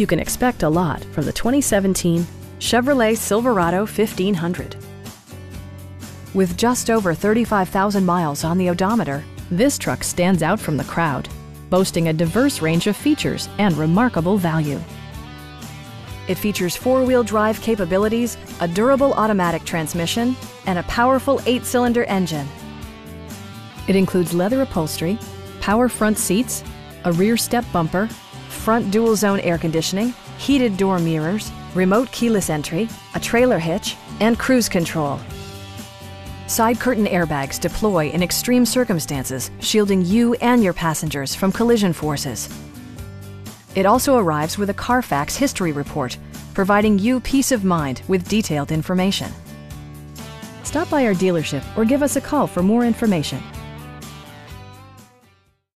You can expect a lot from the 2017 Chevrolet Silverado 1500. With just over 35,000 miles on the odometer, this truck stands out from the crowd, boasting a diverse range of features and remarkable value. It features four-wheel drive capabilities, a durable automatic transmission, and a powerful 8-cylinder engine. It includes leather upholstery, power front seats, a rear step bumper, front dual-zone air conditioning, heated door mirrors, remote keyless entry, a trailer hitch, and cruise control. Side curtain airbags deploy in extreme circumstances, shielding you and your passengers from collision forces. It also arrives with a Carfax history report, providing you peace of mind with detailed information. Stop by our dealership or give us a call for more information.